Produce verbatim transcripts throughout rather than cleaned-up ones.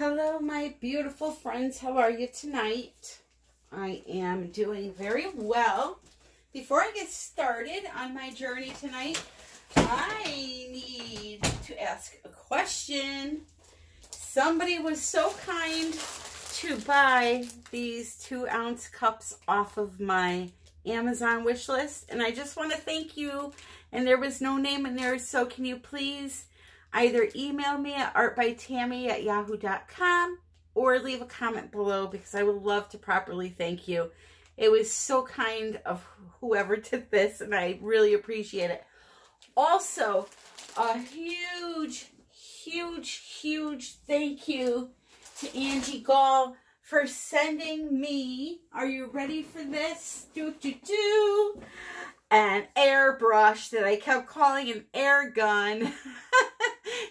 Hello my beautiful friends, how are you tonight? I am doing very well. Before I get started on my journey tonight, I need to ask a question. Somebody was so kind to buy these two ounce cups off of my Amazon wish list, and I just want to thank you, and there was no name in there, so can you please either email me at artbytammy at yahoo dot com or leave a comment below, because I would love to properly thank you. It was so kind of whoever did this, and I really appreciate it. Also, a huge, huge, huge thank you to Angie Gall for sending me, are you ready for this? Do, do, do. An airbrush that I kept calling an air gun.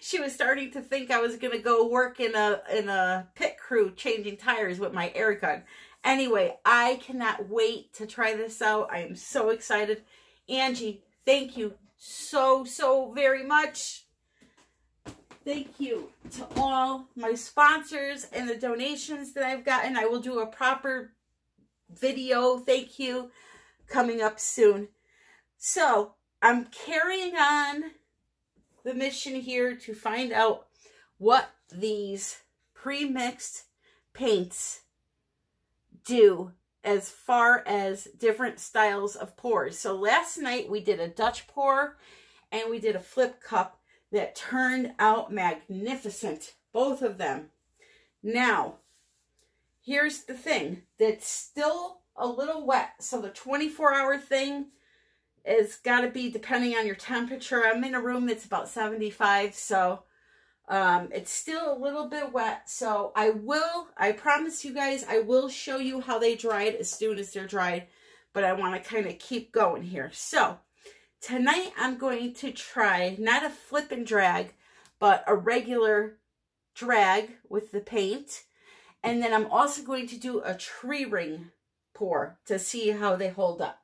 She was starting to think I was going to go work in a in a pit crew changing tires with my air gun. Anyway, I cannot wait to try this out. I am so excited. Angie, thank you so, so very much. Thank you to all my sponsors and the donations that I've gotten. I will do a proper video thank you coming up soon. So I'm carrying on the mission here to find out what these pre-mixed paints do as far as different styles of pours. So last night we did a Dutch pour and we did a flip cup that turned out magnificent, both of them. Now, here's the thing that's still a little wet. So the twenty-four hour thing, it's got to be depending on your temperature. I'm in a room that's about seventy-five, so um, it's still a little bit wet. So I will, I promise you guys, I will show you how they dried as soon as they're dried, but I want to kind of keep going here. So tonight I'm going to try not a flip and drag, but a regular drag with the paint. And then I'm also going to do a tree ring pour to see how they hold up.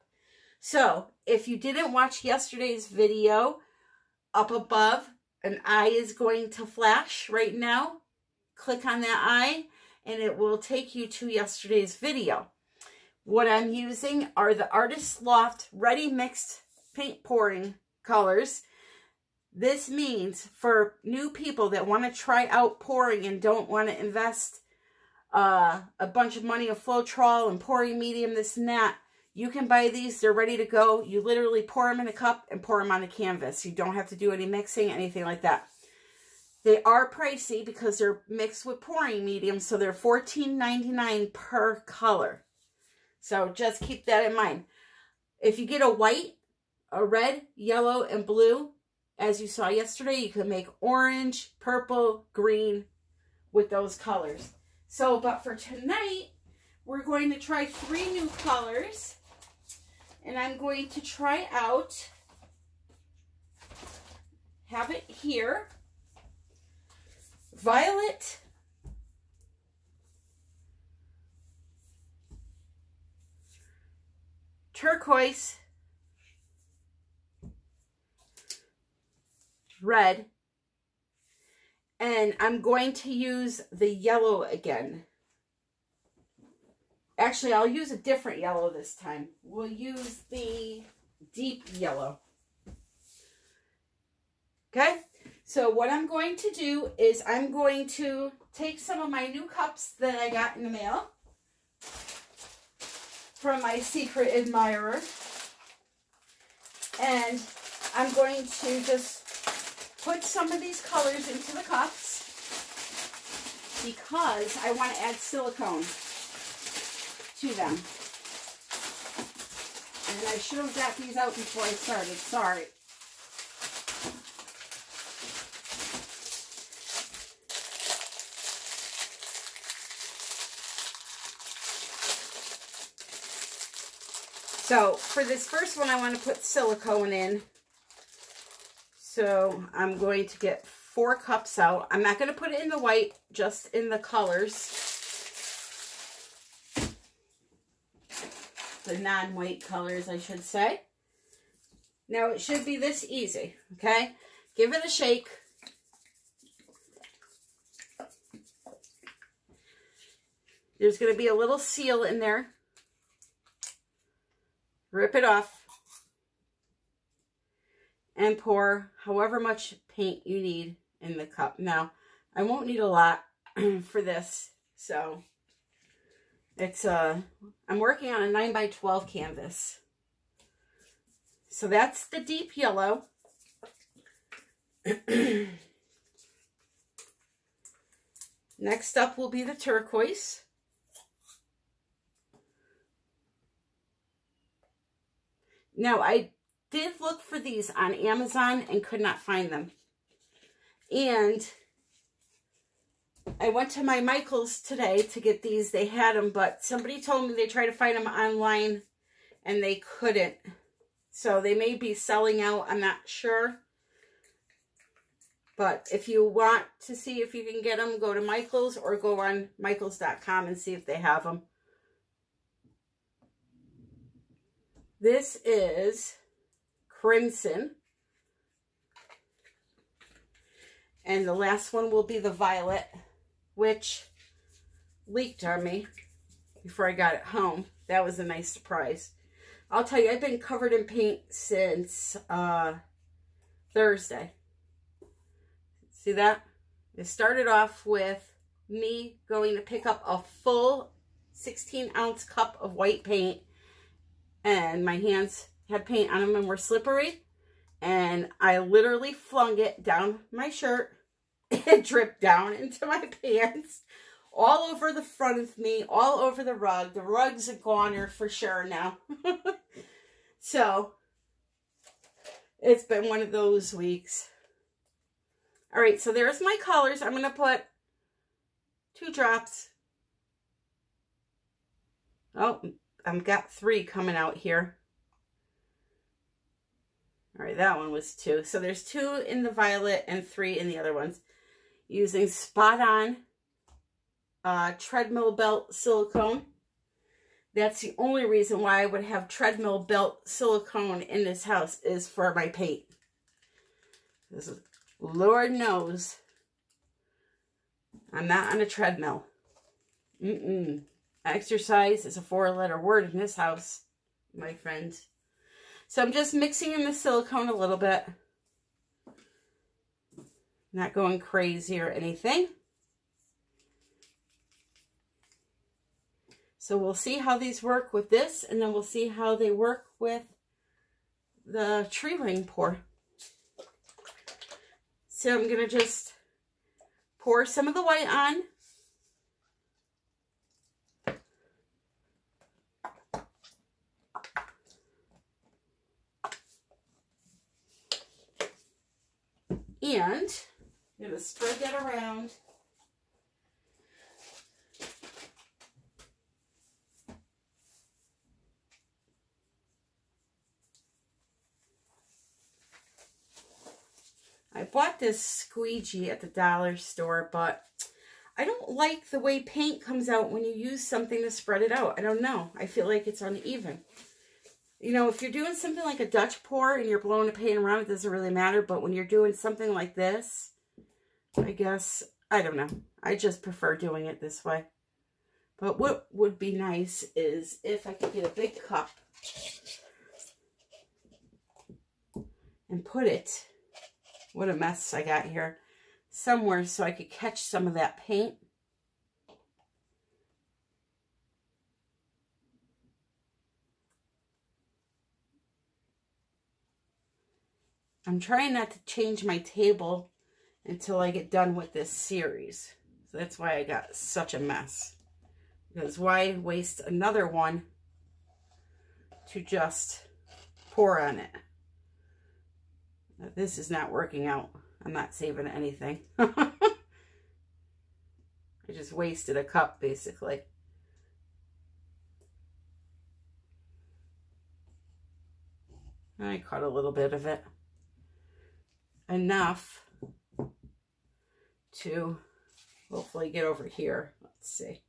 So if you didn't watch yesterday's video, up above, an eye is going to flash right now. Click on that eye and it will take you to yesterday's video. What I'm using are the Artist's Loft Ready Mixed Paint Pouring Colors. This means for new people that want to try out pouring and don't want to invest uh, a bunch of money in Floetrol and pouring medium, this and that, you can buy these. They're ready to go. You literally pour them in a cup and pour them on the canvas. You don't have to do any mixing, anything like that. They are pricey because they're mixed with pouring medium, so they're fourteen ninety-nine per color. So just keep that in mind. If you get a white, a red, yellow, and blue, as you saw yesterday, you can make orange, purple, green with those colors. So, but for tonight, we're going to try three new colors. And I'm going to try out, have it here, violet, turquoise, red, and I'm going to use the yellow again. Actually, I'll use a different yellow this time. We'll use the deep yellow. Okay? So what I'm going to do is I'm going to take some of my new cups that I got in the mail from my secret admirer. And I'm going to just put some of these colors into the cups because I want to add silicone to them. And I should have got these out before I started. Sorry. So for this first one, I want to put silicone in. So I'm going to get four cups out. I'm not going to put it in the white, just in the colors. The non-white colors, I should say. Now, it should be this easy, okay? Give it a shake. There's going to be a little seal in there. Rip it off and pour however much paint you need in the cup. Now, I won't need a lot for this, so it's uh, I'm working on a nine by twelve canvas. So that's the deep yellow. Next up will be the turquoise. Now, I did look for these on Amazon and could not find them. And I went to my Michaels today to get these. They had them, but somebody told me they tried to find them online and they couldn't. So they may be selling out. I'm not sure. But if you want to see if you can get them, go to Michaels or go on Michaels dot com and see if they have them. This is crimson. And the last one will be the violet, which leaked on me before I got it home. That was a nice surprise. I'll tell you, I've been covered in paint since uh, Thursday. See that? It started off with me going to pick up a full sixteen ounce cup of white paint. And my hands had paint on them and were slippery. And I literally flung it down my shirt. It dripped down into my pants. All over the front of me. All over the rug. The rug's a goner for sure now. So, it's been one of those weeks. Alright, so there's my colors. I'm going to put two drops. Oh, I've got three coming out here. All right, that one was two. So there's two in the violet and three in the other ones. Using Spot On uh, Treadmill Belt Silicone. That's the only reason why I would have Treadmill Belt Silicone in this house is for my paint. This is, Lord knows I'm not on a treadmill. Mm-mm. Exercise is a four-letter word in this house, my friends. So I'm just mixing in the silicone a little bit. Not going crazy or anything. So we'll see how these work with this, and then we'll see how they work with the tree ring pour. So I'm going to just pour some of the white on. And I'm going to spread that around. I bought this squeegee at the dollar store, but I don't like the way paint comes out when you use something to spread it out. I don't know. I feel like it's uneven. You know, if you're doing something like a Dutch pour and you're blowing the paint around, it doesn't really matter. But when you're doing something like this, I guess, I don't know. I just prefer doing it this way. But what would be nice is if I could get a big cup and put it, what a mess I got here, somewhere so I could catch some of that paint. I'm trying not to change my table until I get done with this series. So that's why I got such a mess. Because why waste another one to just pour on it? Now, this is not working out. I'm not saving anything. I just wasted a cup, basically. I caught a little bit of it. Enough to hopefully get over here. Let's see.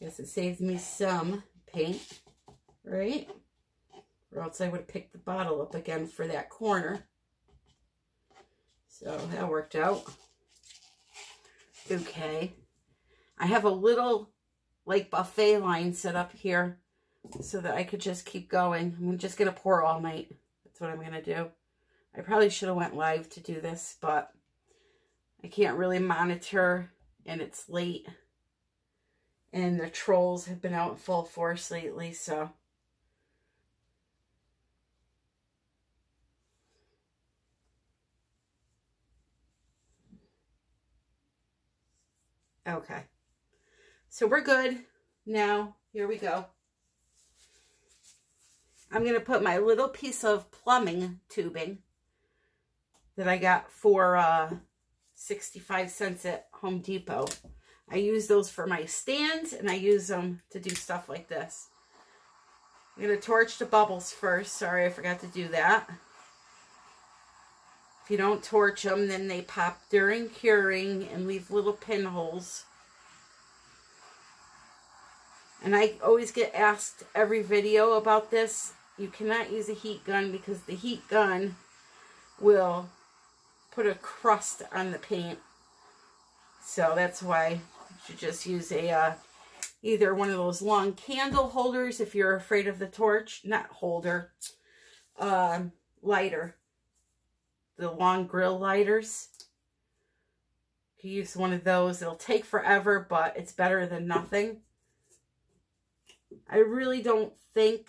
Guess it saves me some paint, right? or else I would have picked the bottle up again for that corner. So that worked out. Okay. I have a little like buffet line set up here so that I could just keep going. I'm just going to pour all night. That's what I'm going to do. I probably should have went live to do this, but I can't really monitor, and it's late. And the trolls have been out in full force lately, so. Okay. So we're good. Now, here we go. I'm going to put my little piece of plumbing tubing that I got for uh, sixty-five cents at Home Depot. I use those for my stands, and I use them to do stuff like this. I'm going to torch the bubbles first. Sorry, I forgot to do that. If you don't torch them, then they pop during curing and leave little pinholes. And I always get asked every video about this. You cannot use a heat gun because the heat gun will put a crust on the paint. So that's why you should just use a uh, either one of those long candle holders if you're afraid of the torch. Not holder. Uh, lighter. The long grill lighters. You use one of those. It'll take forever, but it's better than nothing. I really don't think,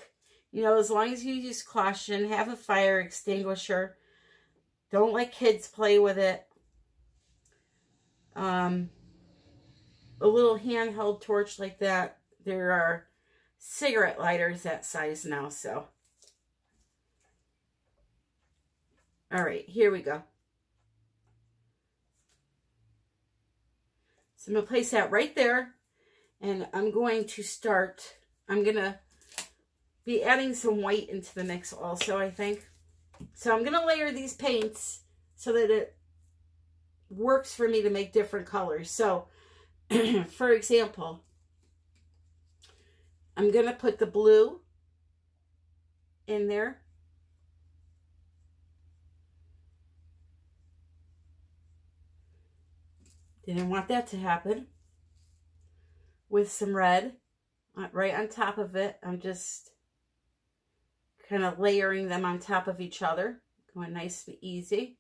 you know, as long as you use caution, have a fire extinguisher. Don't let kids play with it. Um, a little handheld torch like that. There are cigarette lighters that size now, so. All right, here we go. So I'm going to place that right there, and I'm going to start, I'm going to be adding some white into the mix also, I think. So I'm going to layer these paints so that it works for me to make different colors. So, for example, I'm going to put the blue in there. Didn't want that to happen. With some red right on top of it. I'm just kind of layering them on top of each other, going nice and easy.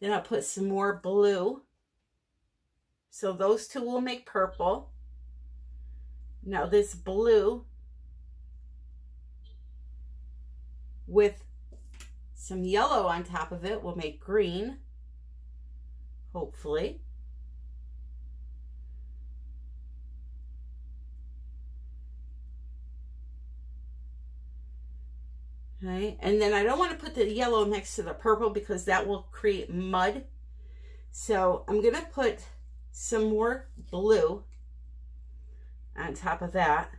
Then I'll put some more blue. So those two will make purple. Now this blue with some yellow on top of it will make green, hopefully. Okay. And then I don't want to put the yellow next to the purple because that will create mud. So I'm going to put some more blue on top of that.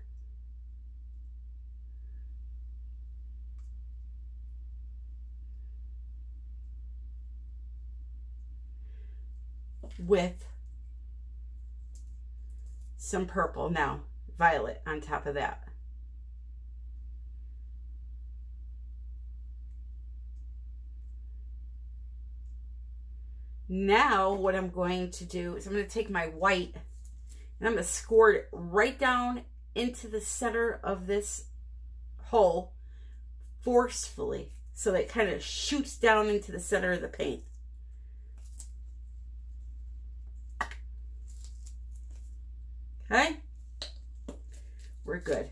With some purple, now violet on top of that. Now what I'm going to do is I'm going to take my white and I'm going to squirt it right down into the center of this hole forcefully so that it kind of shoots down into the center of the paint. Okay, we're good.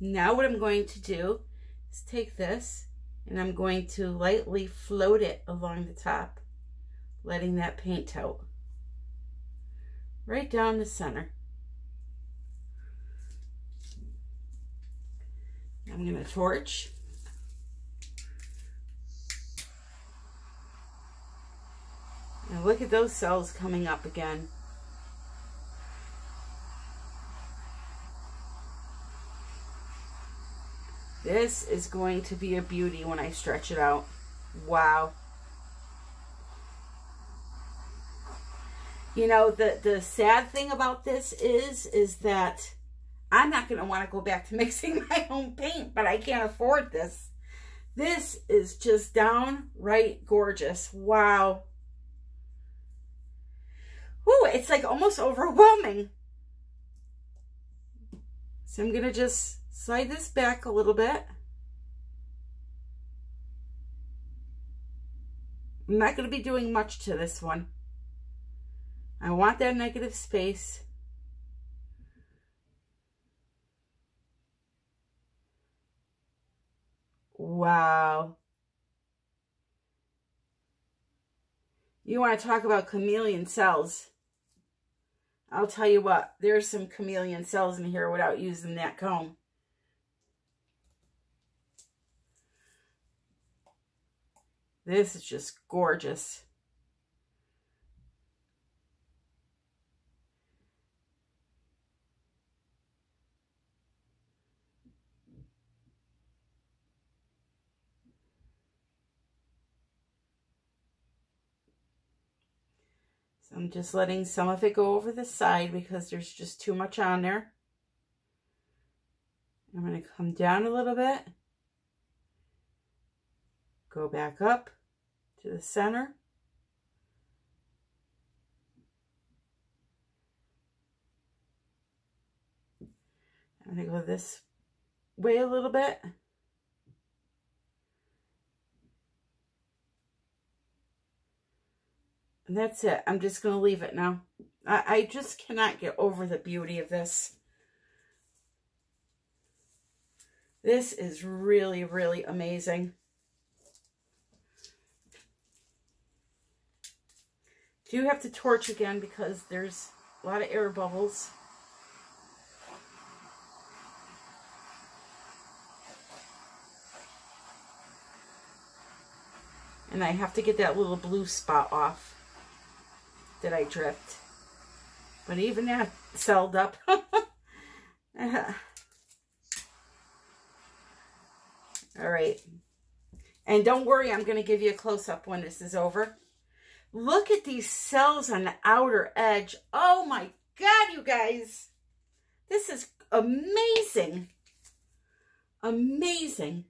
Now what I'm going to do is take this and I'm going to lightly float it along the top, letting that paint out right down the center. I'm going to torch. And look at those cells coming up again. This is going to be a beauty when I stretch it out. Wow. You know, the, the sad thing about this is, is that I'm not going to want to go back to mixing my own paint, but I can't afford this. This is just downright gorgeous. Wow. Ooh, it's like almost overwhelming. So I'm going to just slide this back a little bit. I'm not going to be doing much to this one. I want that negative space. Wow. You want to talk about chameleon cells. I'll tell you what, there's some chameleon cells in here without using that comb. This is just gorgeous. So I'm just letting some of it go over the side because there's just too much on there. I'm going to come down a little bit. Go back up to the center. I'm going to go this way a little bit. And that's it. I'm just going to leave it now. I, I just cannot get over the beauty of this. This is really, really amazing. Do have to torch again because there's a lot of air bubbles. And I have to get that little blue spot off that I dripped. But even that selled up. All right. And don't worry, I'm going to give you a close-up when this is over. Look at these cells on the outer edge. Oh my God, you guys. This is amazing. Amazing.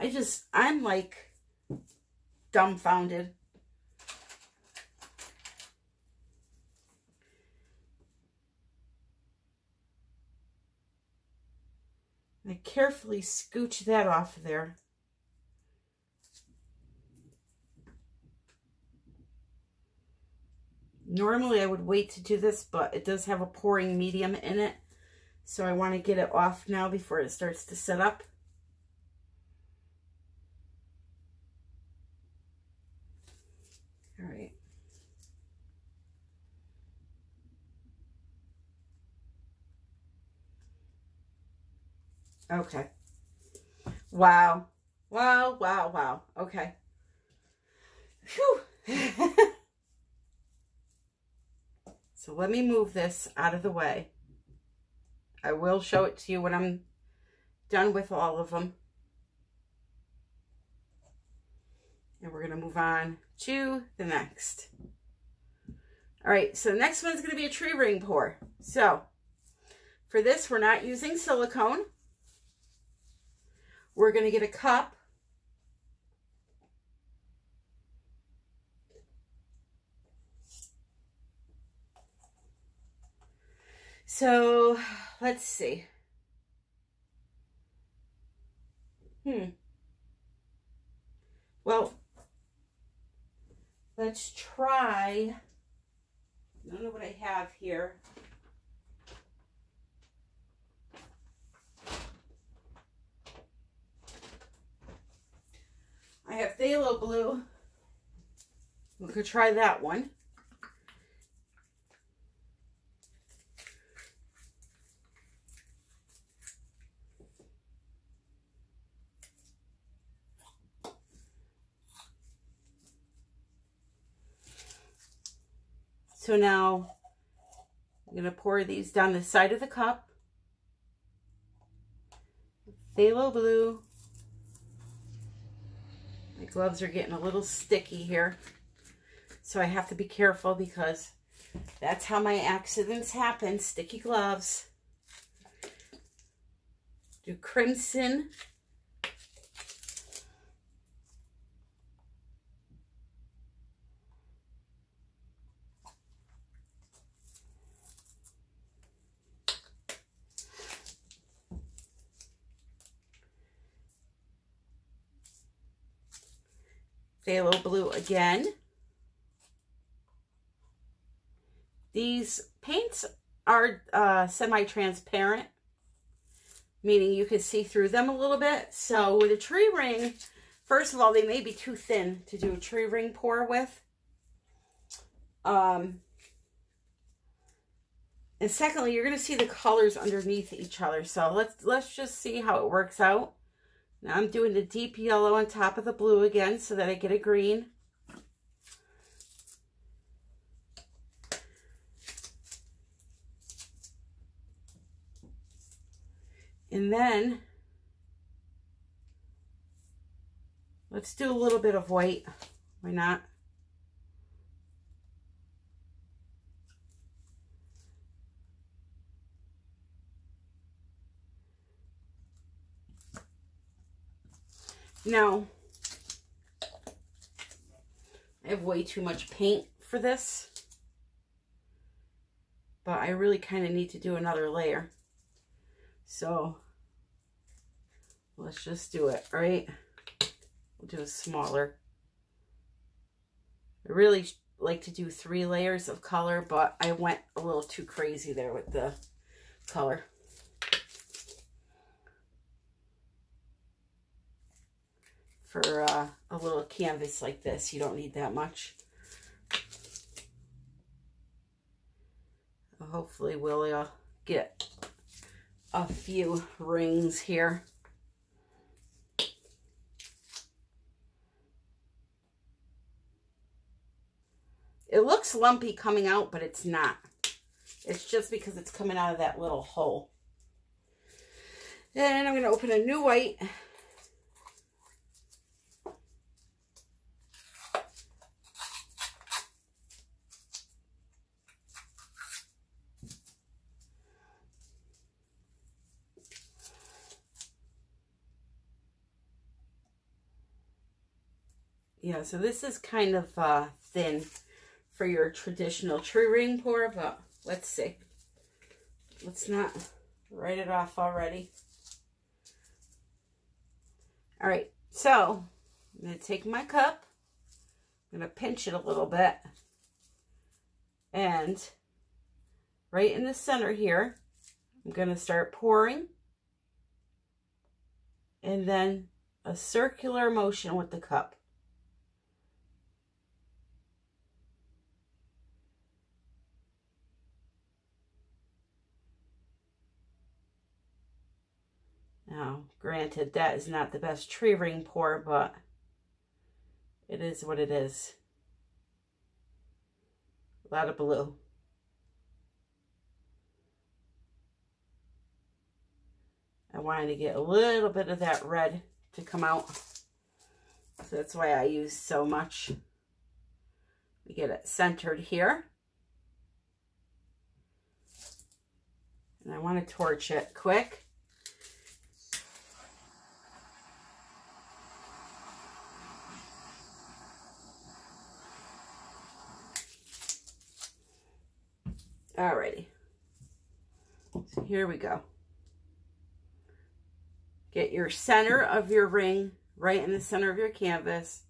I just, I'm like dumbfounded. I carefully scooch that off of there. Normally I would wait to do this, but it does have a pouring medium in it. So I want to get it off now before it starts to set up. All right. Okay. Wow. Wow, wow, wow. Okay. Whew. So let me move this out of the way. I will show it to you when I'm done with all of them. And we're going to move on to the next. All right. So the next one's going to be a tree ring pour. So for this, we're not using silicone. We're going to get a cup. So let's see. Hmm. Well, let's try. I don't know what I have here. I have phthalo blue. We could try that one. So now I'm going to pour these down the side of the cup. phthalo blue. My gloves are getting a little sticky here, so I have to be careful because that's how my accidents happen, sticky gloves. Do crimson. Phthalo blue again. These paints are uh, semi-transparent, meaning you can see through them a little bit. So with a tree ring, first of all, they may be too thin to do a tree ring pour with. Um, and secondly, you're going to see the colors underneath each other. So let's, let's just see how it works out. Now I'm doing the deep yellow on top of the blue again so that I get a green. And then let's do a little bit of white. Why not? Now, I have way too much paint for this, but I really kind of need to do another layer. So, let's just do it, right? We'll do a smaller. I really like to do three layers of color, but I went a little too crazy there with the color. For uh, a little canvas like this, you don't need that much. Hopefully we'll uh, get a few rings here. It looks lumpy coming out, but it's not. It's just because it's coming out of that little hole. Then I'm going to open a new white. Yeah, so this is kind of uh, thin for your traditional tree ring pour, but let's see. Let's not write it off already. All right, so I'm going to take my cup. I'm going to pinch it a little bit. And right in the center here, I'm going to start pouring. And then a circular motion with the cup. Now, granted, that is not the best tree ring pour, but it is what it is. A lot of blue. I wanted to get a little bit of that red to come out. So that's why I use so much. We get it centered here. And I want to torch it quick. Alrighty, so here we go. Get your center of your ring right in the center of your canvas.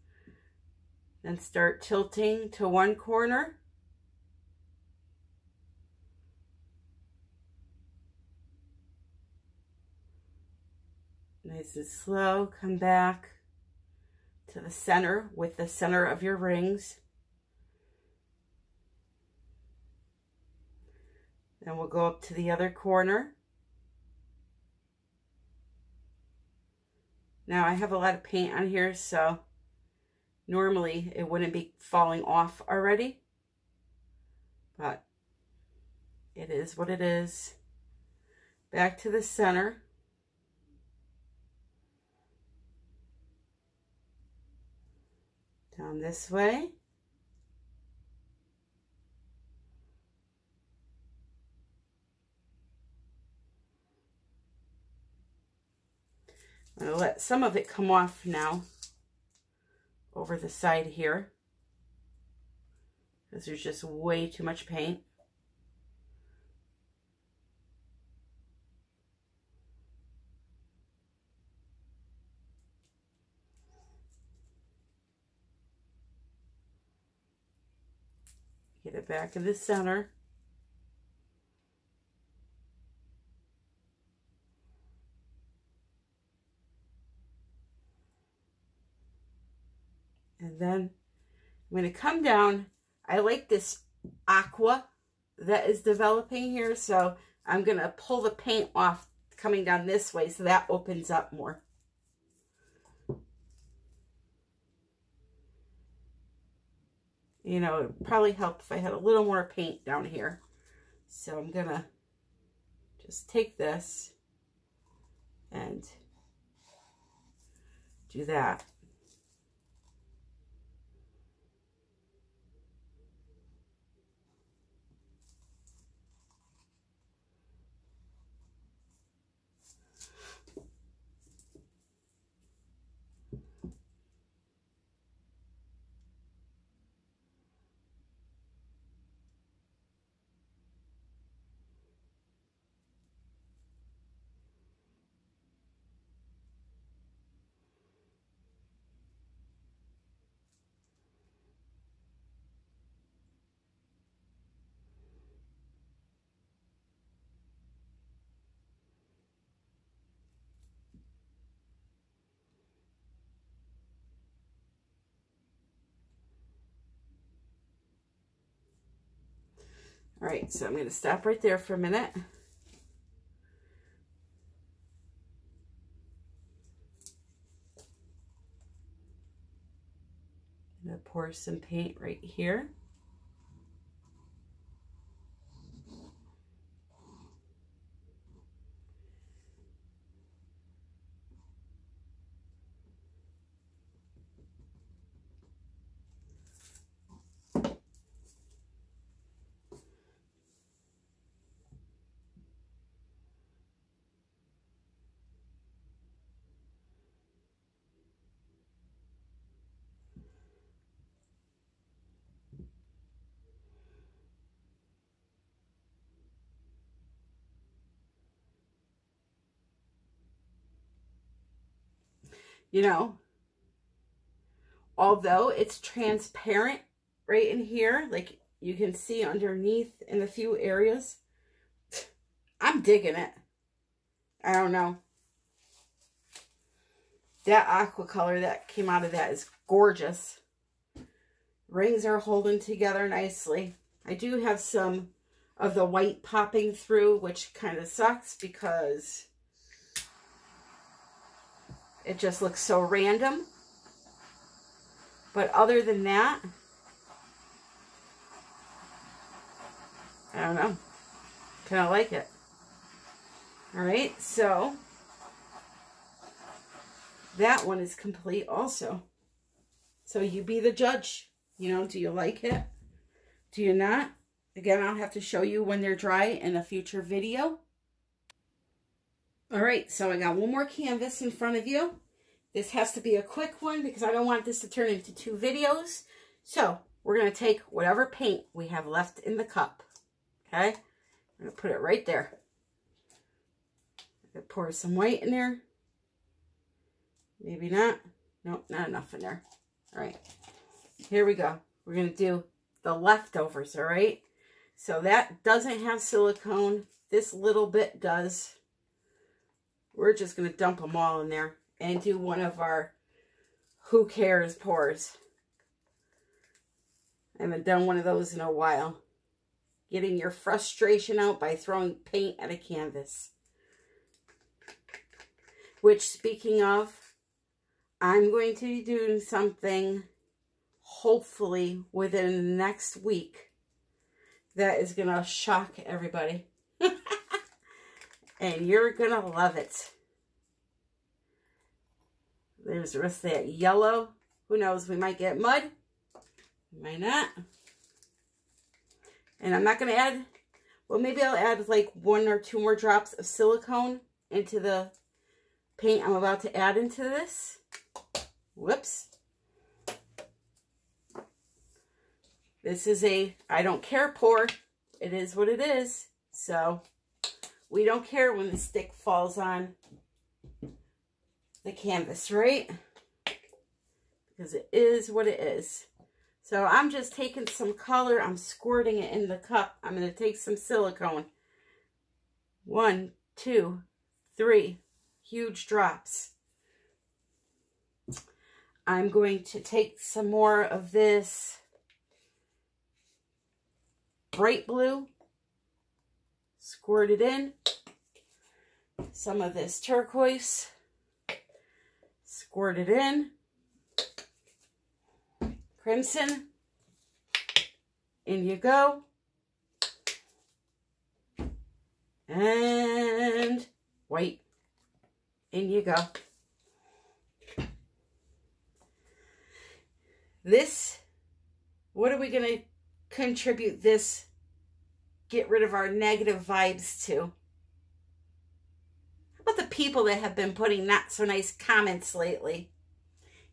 Then start tilting to one corner. Nice and slow, come back to the center with the center of your rings. Then we'll go up to the other corner. Now I have a lot of paint on here, so normally it wouldn't be falling off already, but it is what it is. Back to the center. down this way. I'm going to let some of it come off now over the side here because there's just way too much paint. Get it back in the center. And then I'm going to come down. I like this aqua that is developing here, so I'm going to pull the paint off coming down this way so that opens up more. You know, it would probably help if I had a little more paint down here. So I'm going to just take this and do that. All right, so I'm going to stop right there for a minute. I'm going to pour some paint right here. You know, although it's transparent right in here, like you can see underneath in a few areas, I'm digging it. I don't know. That aqua color that came out of that is gorgeous. Rings are holding together nicely. I do have some of the white popping through, which kind of sucks because it just looks so random. But other than that, I don't know. Kind of like it. All right, so that one is complete also. So you be the judge. You know, do you like it? Do you not? Again, I'll have to show you when they're dry in a future video. All right, so I got one more canvas in front of you. This has to be a quick one because I don't want this to turn into two videos. So we're gonna take whatever paint we have left in the cup, okay? I'm gonna put it right there. I'm gonna pour some white in there. Maybe not, nope, not enough in there. All right, here we go. We're gonna do the leftovers, all right? So that doesn't have silicone, this little bit does. We're just going to dump them all in there and do one of our who cares pours. I haven't done one of those in a while. Getting your frustration out by throwing paint at a canvas. Which, speaking of, I'm going to be doing something hopefully within the next week that is going to shock everybody. And you're going to love it. There's the rest of that yellow. Who knows? We might get mud. We might not. And I'm not going to add, well, maybe I'll add like one or two more drops of silicone into the paint I'm about to add into this. Whoops. This is a I don't care pour. It is what it is. So we don't care when the stick falls on the canvas, right? Because it is what it is. So I'm just taking some color. I'm squirting it in the cup. I'm going to take some silicone. One, two, three huge drops. I'm going to take some more of this bright blue, squirt it in, some of this turquoise, squirt it in, crimson, in you go, and white, in you go. This, what are we going to contribute this, get rid of our negative vibes to? How about the people that have been putting not so nice comments lately?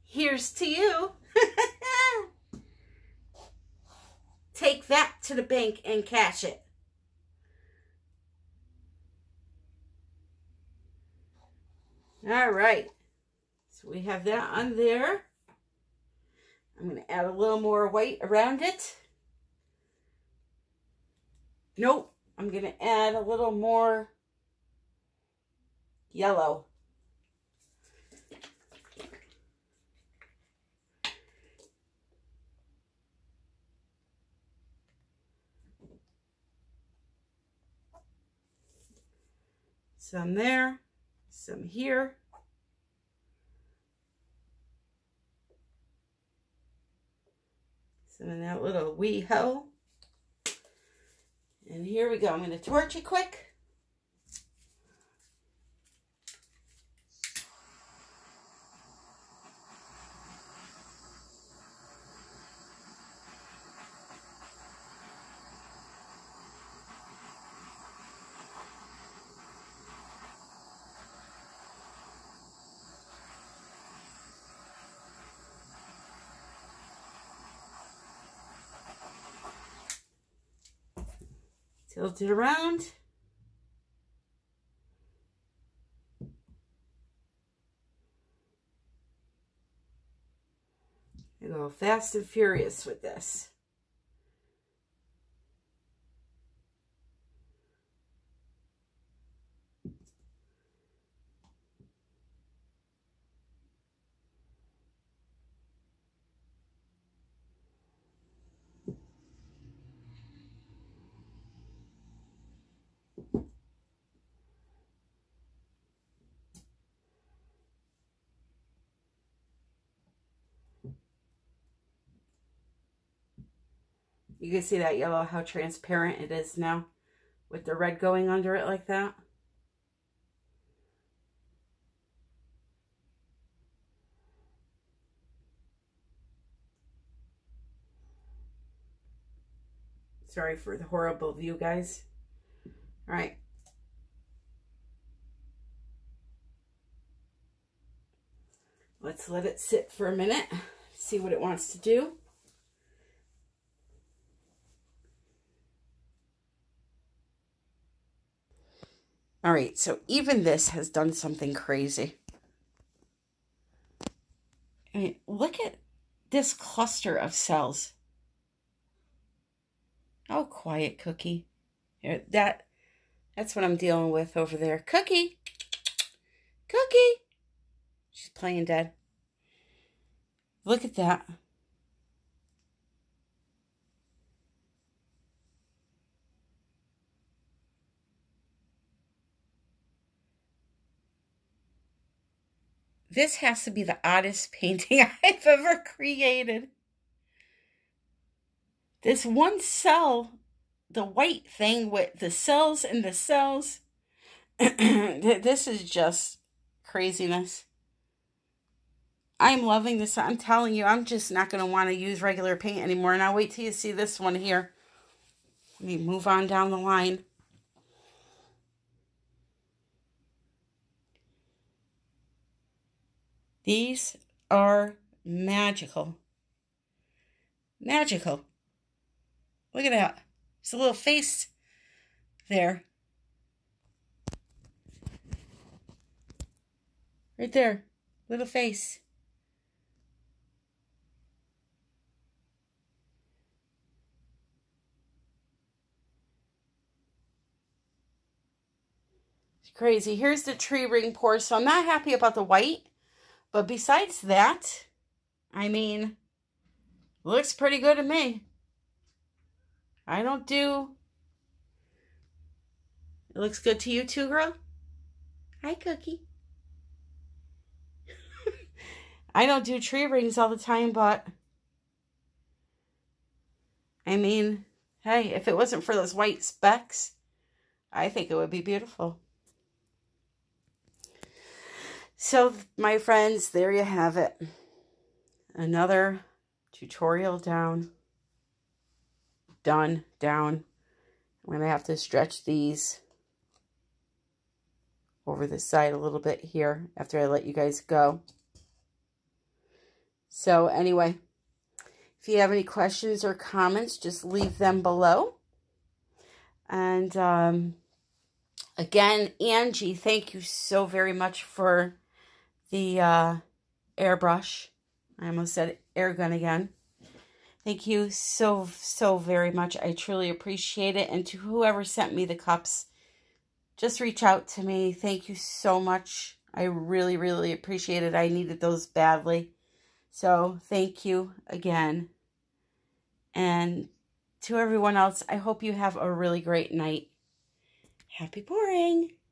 Here's to you. Take that to the bank and cash it. All right. So we have that on there. I'm going to add a little more white around it. Nope, I'm going to add a little more yellow. Some there, some here. Some in that little wee hole. And here we go. I'm going to torch it quick. Tilt it around. I go fast and furious with this. You can see that yellow, how transparent it is now with the red going under it like that. Sorry for the horrible view, guys. All right. Let's let it sit for a minute, see what it wants to do. All right, so even this has done something crazy. I mean, look at this cluster of cells. Oh, quiet, Cookie. That, that's what I'm dealing with over there. Cookie! Cookie! She's playing dead. Look at that. This has to be the oddest painting I've ever created. This one cell, the white thing with the cells and the cells. This is just craziness. I'm loving this. I'm telling you, I'm just not going to want to use regular paint anymore. Now wait till you see this one here. Let me move on down the line. These are magical. Magical. Look at that. It's a little face there. Right there. Little face. It's crazy. Here's the tree ring pour. So I'm not happy about the white. But besides that, I mean, looks pretty good to me. I don't do. It looks good to you too, girl? Hi, Cookie. I don't do tree rings all the time, but I mean, hey, if it wasn't for those white specks, I think it would be beautiful. So, my friends, there you have it. Another tutorial down. Done. Down. I'm going to have to stretch these over the side a little bit here after I let you guys go. So, anyway, if you have any questions or comments, just leave them below. And, um, again, Angie, thank you so very much for the uh, airbrush. I almost said air gun again. Thank you so, so very much. I truly appreciate it. And to whoever sent me the cups, just reach out to me. Thank you so much. I really, really appreciate it. I needed those badly. So thank you again. And to everyone else, I hope you have a really great night. Happy pouring!